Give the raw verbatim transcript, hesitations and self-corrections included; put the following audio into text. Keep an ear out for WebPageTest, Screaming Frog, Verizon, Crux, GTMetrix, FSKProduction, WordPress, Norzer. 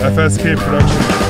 F S K Production.